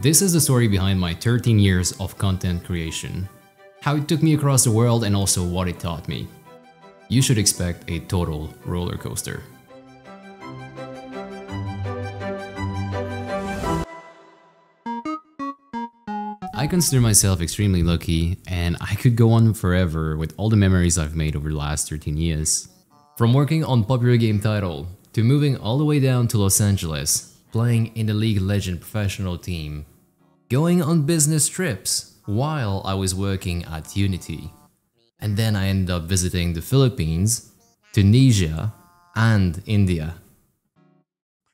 This is the story behind my 13 years of content creation, how it took me across the world and also what it taught me. You should expect a total roller coaster. I consider myself extremely lucky, and I could go on forever with all the memories I've made over the last 13 years. From working on popular game title, to moving all the way down to Los Angeles, playing in the League Legend professional team, going on business trips while I was working at Unity. And then I ended up visiting the Philippines, Tunisia, and India.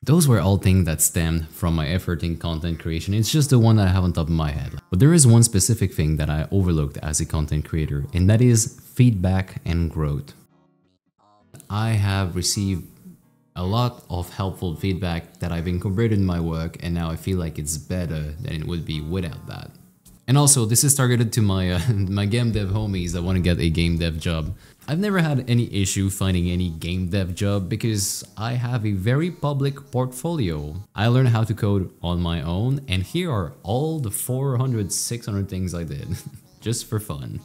Those were all things that stemmed from my effort in content creation. It's just the one that I have on top of my head. But there is one specific thing that I overlooked as a content creator, and that is feedback and growth. I have received a lot of helpful feedback that I've incorporated in my work, and now I feel like it's better than it would be without that. And also, this is targeted to my game dev homies that want to get a game dev job. I've never had any issue finding any game dev job because I have a very public portfolio. I learned how to code on my own, and here are all the 400, 600 things I did, just for fun.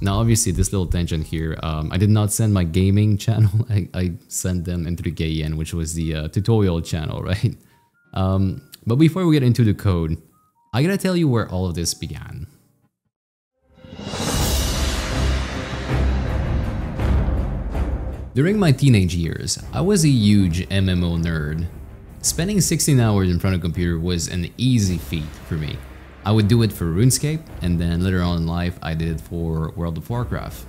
Now obviously this little tangent here, I did not send my gaming channel, I sent them N3K Yen, which was the tutorial channel, right? But before we get into the code, I gotta tell you where all of this began. During my teenage years, I was a huge MMO nerd. Spending 16 hours in front of a computer was an easy feat for me. I would do it for RuneScape, and then later on in life I did it for World of Warcraft.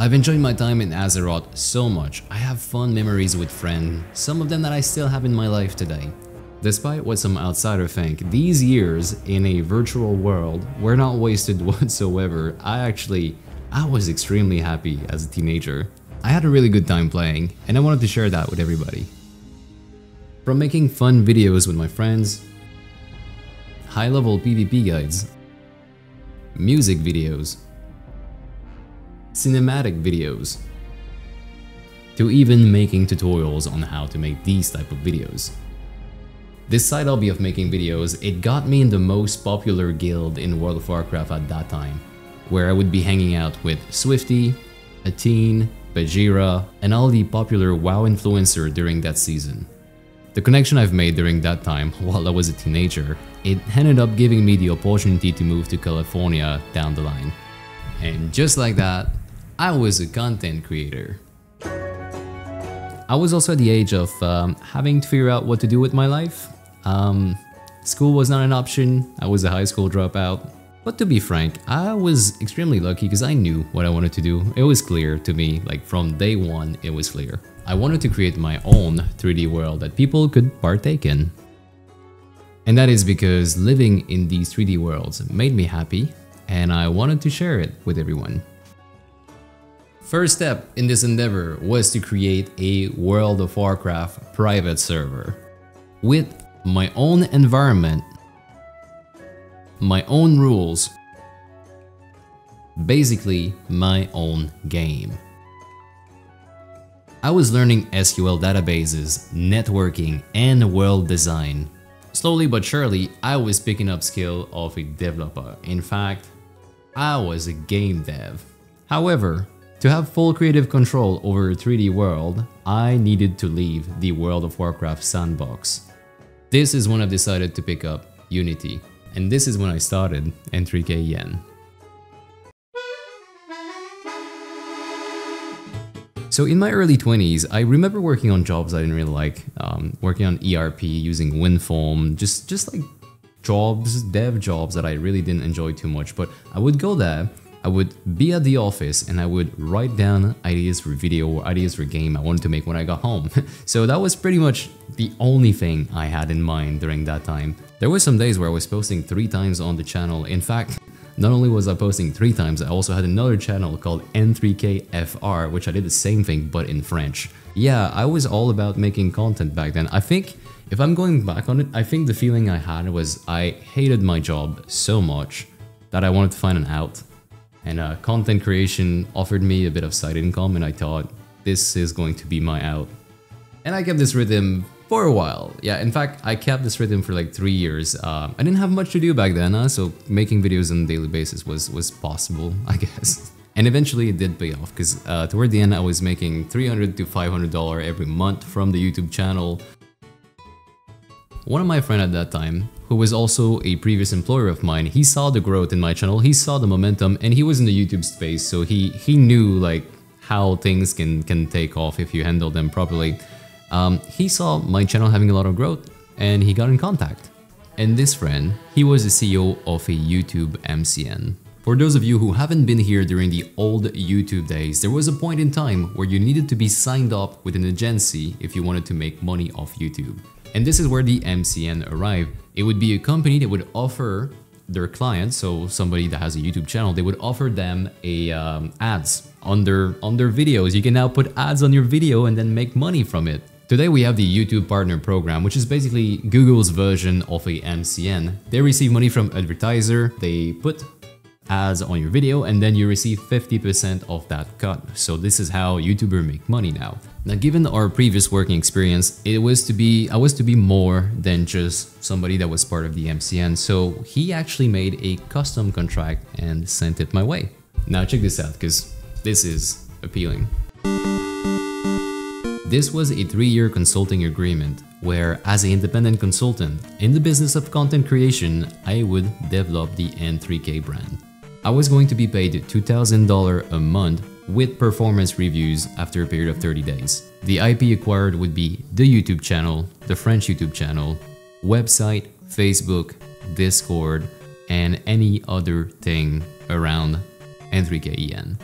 I've enjoyed my time in Azeroth so much. I have fond memories with friends, some of them that I still have in my life today. Despite what some outsiders think, these years in a virtual world were not wasted whatsoever. I was extremely happy as a teenager. I had a really good time playing, and I wanted to share that with everybody. From making fun videos with my friends, high-level PvP guides, music videos, cinematic videos, to even making tutorials on how to make these type of videos. This side hobby of making videos, it got me in the most popular guild in World of Warcraft at that time, where I would be hanging out with Swifty, Ateen, Bajira, and all the popular WoW influencer during that season. The connection I've made during that time, while I was a teenager, it ended up giving me the opportunity to move to California down the line. And just like that, I was a content creator. I was also at the age of having to figure out what to do with my life. School was not an option, I was a high school dropout. But to be frank, I was extremely lucky because I knew what I wanted to do. It was clear to me, like from day one, it was clear. I wanted to create my own 3D world that people could partake in. And that is because living in these 3D worlds made me happy, and I wanted to share it with everyone. First step in this endeavor was to create a World of Warcraft private server with my own environment, my own rules, basically my own game. I was learning SQL databases, networking, and world design. Slowly but surely, I was picking up skill of a developer. In fact, I was a game dev. However, to have full creative control over a 3D world, I needed to leave the World of Warcraft sandbox. This is when I've decided to pick up Unity, and this is when I started N3K Yen. So in my early 20s, I remember working on jobs I didn't really like, working on ERP, using WinForm, just like jobs, dev jobs that I really didn't enjoy too much. But I would go there, I would be at the office, and I would write down ideas for video or ideas for game I wanted to make when I got home. So that was pretty much the only thing I had in mind during that time. There were some days where I was posting 3 times on the channel. In fact, not only was I posting 3 times, I also had another channel called N3KFR, which I did the same thing, but in French. Yeah, I was all about making content back then. I think If I'm going back on it, I think the feeling I had was I hated my job so much that I wanted to find an out. And content creation offered me a bit of side income, and I thought, this is going to be my out. And I kept this rhythm for a while. Yeah, in fact, I kept this rhythm for like 3 years. I didn't have much to do back then, so making videos on a daily basis was possible, I guess. And eventually it did pay off, because toward the end I was making $300 to $500 every month from the YouTube channel. One of my friends at that time, who was also a previous employer of mine, he saw the growth in my channel, he saw the momentum, and he was in the YouTube space, so he knew like how things can take off if you handle them properly. He saw my channel having a lot of growth, and he got in contact. And this friend, he was the CEO of a YouTube MCN. For those of you who haven't been here during the old YouTube days, there was a point in time where you needed to be signed up with an agency if you wanted to make money off YouTube. And this is where the MCN arrived. It would be a company that would offer their clients, so somebody that has a YouTube channel, they would offer them a ads on their videos. You can now put ads on your video and then make money from it. Today we have the YouTube Partner Program, which is basically Google's version of a MCN. They receive money from advertiser, they put ads on your video, and then you receive 50% of that cut. So this is how YouTubers make money now. Now, given our previous working experience, I was to be more than just somebody that was part of the MCN. So he actually made a custom contract and sent it my way. Now check this out, because this is appealing. This was a 3-year consulting agreement where, as an independent consultant in the business of content creation, I would develop the N3K brand. I was going to be paid $2,000 a month with performance reviews after a period of 30 days. The IP acquired would be the YouTube channel, the French YouTube channel, website, Facebook, Discord, and any other thing around N3K Yen.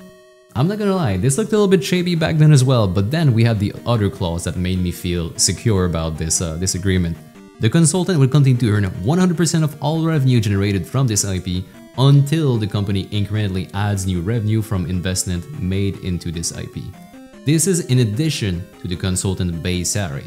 I'm not gonna lie, this looked a little bit shady back then as well, but then we had the other clause that made me feel secure about this agreement. The consultant would continue to earn 100% of all revenue generated from this IP until the company incrementally adds new revenue from investment made into this IP. This is in addition to the consultant base salary.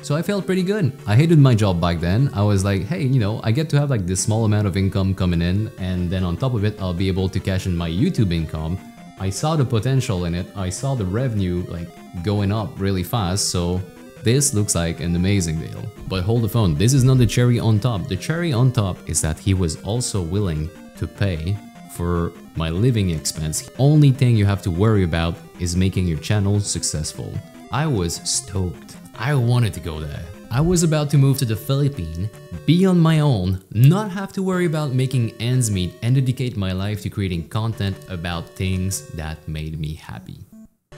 So I felt pretty good. I hated my job back then. I was like, hey, you know, I get to have like this small amount of income coming in, and then on top of it, I'll be able to cash in my YouTube income. I saw the potential in it. I saw the revenue like going up really fast, so this looks like an amazing deal. But hold the phone, this is not the cherry on top. The cherry on top is that he was also willing to pay for my living expense. The only thing you have to worry about is making your channel successful. I was stoked. I wanted to go there. I was about to move to the Philippines, be on my own, not have to worry about making ends meet, and dedicate my life to creating content about things that made me happy.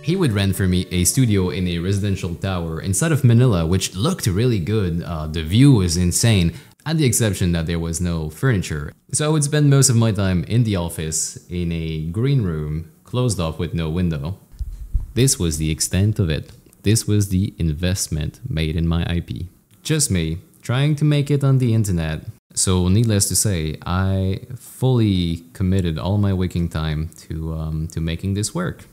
He would rent for me a studio in a residential tower inside of Manila, which looked really good. The view was insane, at the exception that there was no furniture. So I would spend most of my time in the office in a green room, closed off with no window. This was the extent of it. This was the investment made in my IP. Just me, trying to make it on the internet. So needless to say, I fully committed all my waking time to making this work.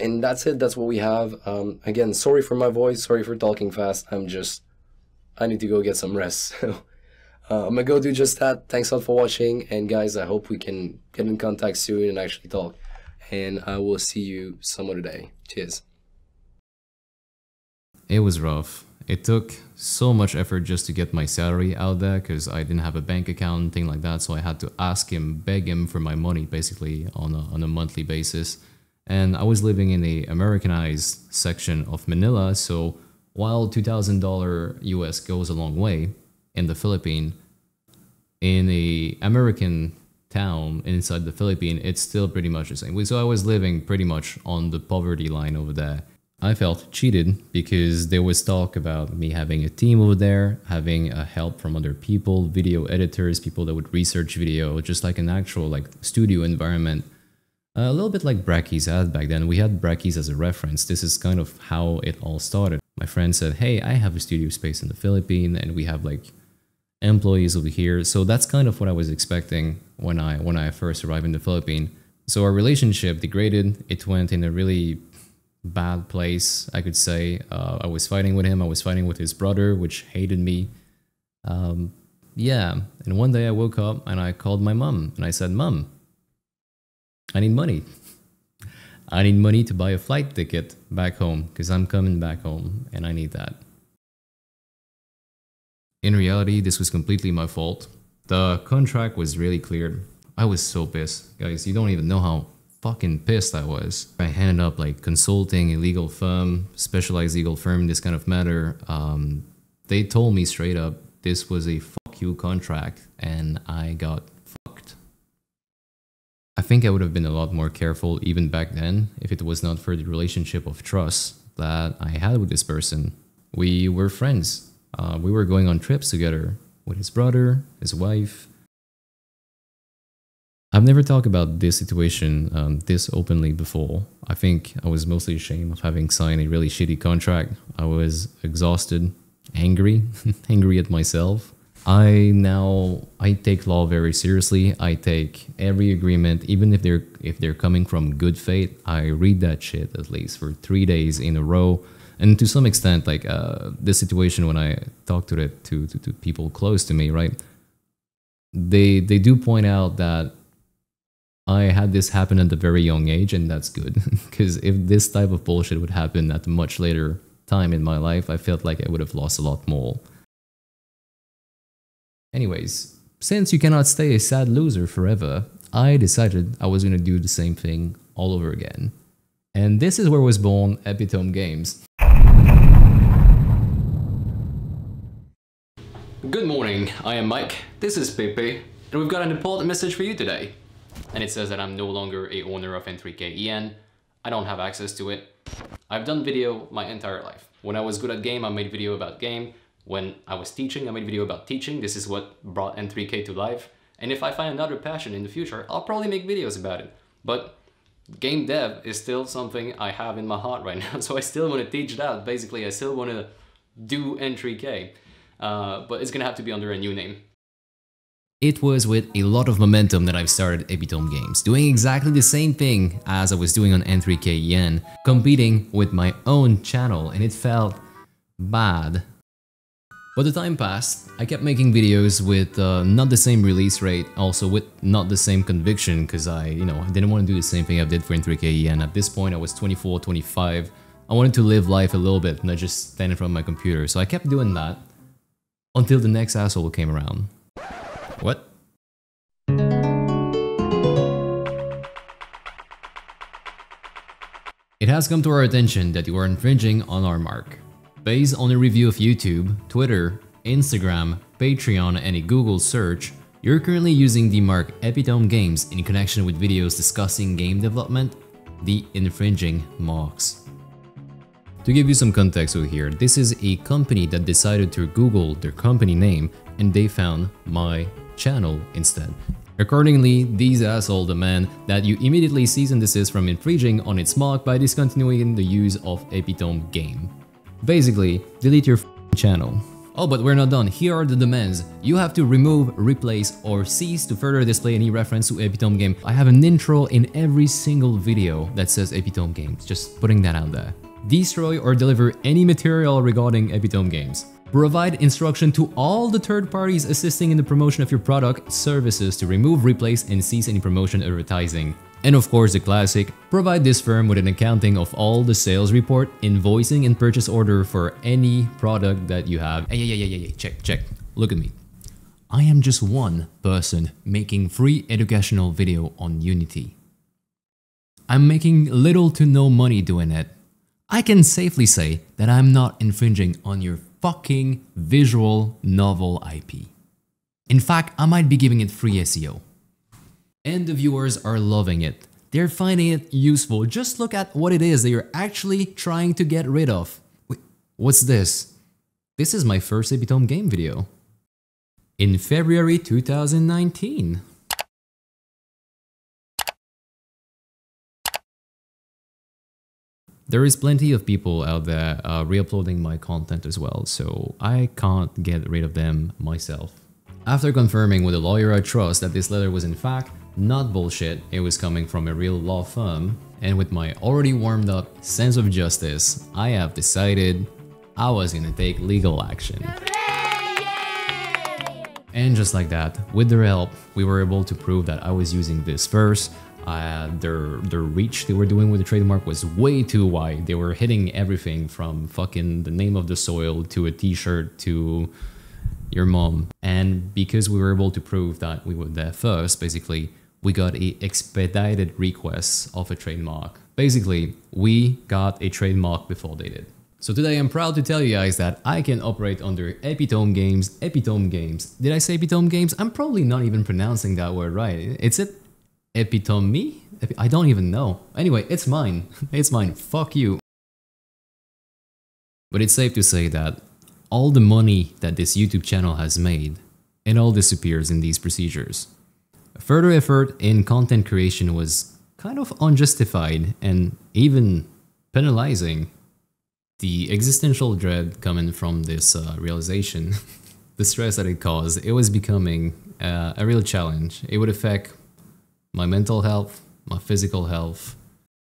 And that's it, that's what we have. Again, sorry for my voice, sorry for talking fast. I need to go get some rest. I'm gonna go do just that. Thanks a lot for watching. And guys, I hope we can get in contact soon and actually talk. And I will see you some other day. Cheers. It was rough. It took so much effort just to get my salary out there, because I didn't have a bank account and thing like that. So I had to ask him, beg him for my money basically on a monthly basis. And I was living in a Americanized section of Manila, so while $2,000 US goes a long way in the Philippines, in a American town inside the Philippines, it's still pretty much the same. So I was living pretty much on the poverty line over there. I felt cheated because there was talk about me having a team over there, having help from other people, video editors, people that would research video, just like an actual like studio environment. A little bit like Brackeys had back then. We had Brackeys as a reference. This is kind of how it all started. My friend said, hey, I have a studio space in the Philippines and we have like employees over here. So that's kind of what I was expecting when I first arrived in the Philippines. So our relationship degraded. It went in a really bad place, I could say. I was fighting with him, I was fighting with his brother, which hated me. Yeah, and one day I woke up and I called my mom and I said, "Mom, I need money. I need money to buy a flight ticket back home because I'm coming back home and I need that." In reality, this was completely my fault. The contract was really cleared. I was so pissed. Guys, you don't even know how fucking pissed I was. I ended up like consulting a legal firm, specialized legal firm in this kind of matter. They told me straight up, this was a fuck you contract, and I got fucked. I think I would have been a lot more careful even back then if it was not for the relationship of trust that I had with this person. We were friends. We were going on trips together with his brother, his wife. I've never talked about this situation this openly before. I think I was mostly ashamed of having signed a really shitty contract. I was exhausted, angry, angry at myself. I take law very seriously. I take every agreement, even if they're coming from good faith. I read that shit at least for 3 days in a row. And to some extent, like this situation, when I talk to the to people close to me, right? They do point out that I had this happen at a very young age, and that's good, because if this type of bullshit would happen at a much later time in my life, I felt like I would have lost a lot more. Anyways, since you cannot stay a sad loser forever, I decided I was gonna do the same thing all over again. And this is where was born Epitome Games. Good morning, I am Mike, this is Pepe, and we've got an important message for you today. And it says that I'm no longer a owner of N3K Yen. I don't have access to it. I've done video my entire life. When I was good at game, I made video about game. When I was teaching, I made video about teaching. This is what brought N3K to life. And if I find another passion in the future, I'll probably make videos about it. But game dev is still something I have in my heart right now. So I still want to teach that. Basically, I still want to do N3K. But it's going to have to be under a new name. It was with a lot of momentum that I've started Epitome Games, doing exactly the same thing as I was doing on N3K Yen, competing with my own channel, and it felt bad. But the time passed, I kept making videos with not the same release rate, also with not the same conviction, because I didn't want to do the same thing I did for N3K Yen. At this point, I was 24, 25, I wanted to live life a little bit, not just stand in front of my computer, so I kept doing that until the next asshole came around. What? It has come to our attention that you are infringing on our mark. Based on a review of YouTube, Twitter, Instagram, Patreon, and a Google search, you're currently using the mark Epitome Games in connection with videos discussing game development, the infringing marks. To give you some context over here, this is a company that decided to Google their company name and they found my channel instead. Accordingly, these assholes demand that you immediately cease and desist from infringing on its mark by discontinuing the use of Epitome Game. Basically, delete your channel. Oh, but we're not done. Here are the demands. You have to remove, replace, or cease to further display any reference to Epitome Game. I have an intro in every single video that says Epitome Games, just putting that out there. Destroy or deliver any material regarding Epitome Games. Provide instruction to all the third parties assisting in the promotion of your product, services to remove, replace, and cease any promotion advertising. And of course the classic, provide this firm with an accounting of all the sales report, invoicing, and purchase order for any product that you have. Hey, check, look at me. I am just one person making free educational video on Unity. I'm making little to no money doing it. I can safely say that I'm not infringing on your fucking visual novel IP. In fact, I might be giving it free SEO. And the viewers are loving it. They're finding it useful. Just look at what it is that you're actually trying to get rid of. Wait, what's this? This is my first Epitome Game video. In February 2019. There is plenty of people out there re-uploading my content as well, so I can't get rid of them myself. After confirming with a lawyer I trust that this letter was in fact not bullshit, it was coming from a real law firm, and with my already warmed up sense of justice, I have decided I was gonna take legal action. And just like that, with their help, we were able to prove that I was using this verse. Their reach they were doing with the trademark was way too wide. They were hitting everything from fucking the name of the soil to a t-shirt to your mom. And because we were able to prove that we were there first, basically, we got an expedited request of a trademark. Basically, we got a trademark before they did. So today I'm proud to tell you guys that I can operate under Epitome Games, Epitome Games. Did I say Epitome Games? I'm probably not even pronouncing that word right. It's it. Epitome? I don't even know. Anyway, it's mine. It's mine. Fuck you. But it's safe to say that all the money that this YouTube channel has made, it all disappears in these procedures. Further effort in content creation was kind of unjustified and even penalizing. The existential dread coming from this realization, the stress that it caused, it was becoming a real challenge. It would affect my mental health, my physical health,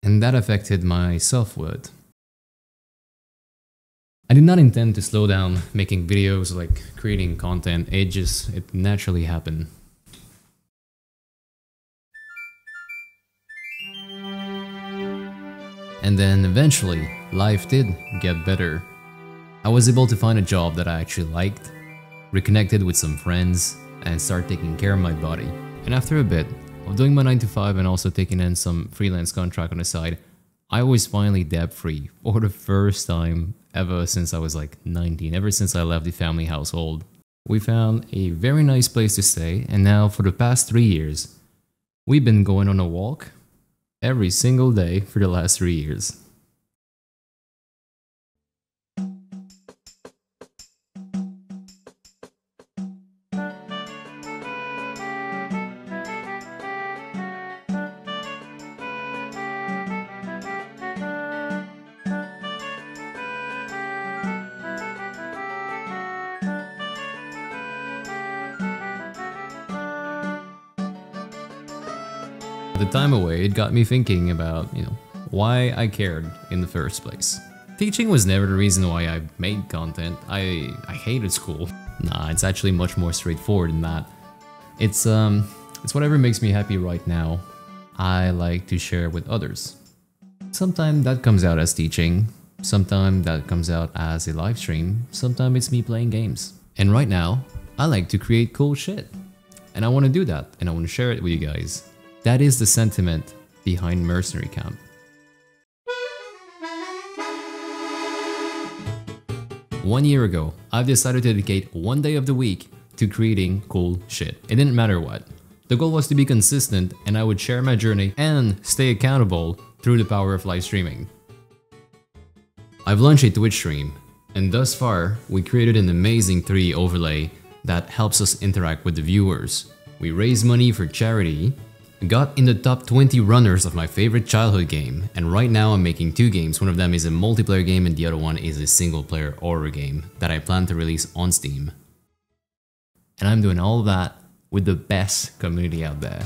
and that affected my self-worth. I did not intend to slow down making videos, like creating content. It naturally happened. And then eventually, life did get better. I was able to find a job that I actually liked, reconnected with some friends, and start taking care of my body. And after a bit, of doing my 9-to-5 and also taking in some freelance contract on the side, I was finally debt-free for the first time ever since I was like 19, ever since I left the family household. We found a very nice place to stay, and now for the past 3 years, we've been going on a walk every single day for the last 3 years. The time away, it got me thinking about, why I cared in the first place. Teaching was never the reason why I made content. I hated school. Nah, it's actually much more straightforward than that. It's whatever makes me happy right now, I like to share with others. Sometimes that comes out as teaching, sometimes that comes out as a live stream, sometimes it's me playing games. And right now, I like to create cool shit. And I want to do that, and I want to share it with you guys. That is the sentiment behind Mercenary Camp. One year ago, I've decided to dedicate one day of the week to creating cool shit. It didn't matter what. The goal was to be consistent, and I would share my journey and stay accountable through the power of live streaming. I've launched a Twitch stream, and thus far, we created an amazing 3D overlay that helps us interact with the viewers. We raise money for charity, got in the top 20 runners of my favorite childhood game, and right now I'm making 2 games. One of them is a multiplayer game and the other one is a single player horror game that I plan to release on Steam. And I'm doing all that with the best community out there.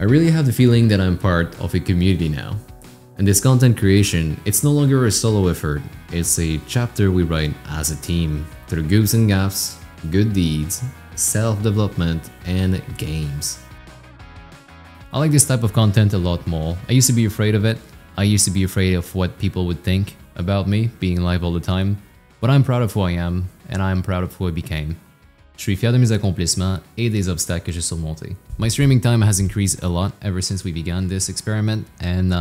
I really have the feeling that I'm part of a community now. And this content creation, it's no longer a solo effort, it's a chapter we write as a team, through goofs and gaffes, good deeds, self-development, and games. I like this type of content a lot more. I used to be afraid of it, I used to be afraid of what people would think about me being live all the time, but I'm proud of who I am, and I'm proud of who I became. Je suis fier de mes accomplissements et des obstacles que j'ai surmontés. My streaming time has increased a lot ever since we began this experiment, and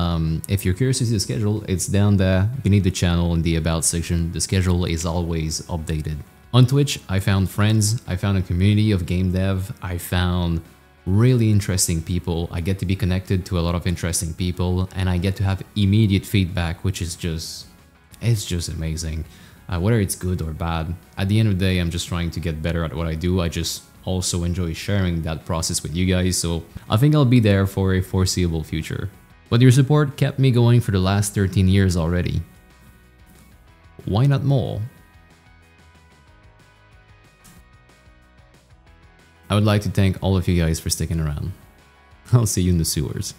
if you're curious to see the schedule, it's down there beneath the channel in the About section. The schedule is always updated. On Twitch, I found friends, I found a community of game dev, I found really interesting people, I get to be connected to a lot of interesting people, and I get to have immediate feedback, which is just, it's just amazing. Whether it's good or bad, at the end of the day, I'm just trying to get better at what I do. I just also enjoy sharing that process with you guys, so I think I'll be there for a foreseeable future. But your support kept me going for the last 13 years already. Why not more? I would like to thank all of you guys for sticking around. I'll see you in the sewers.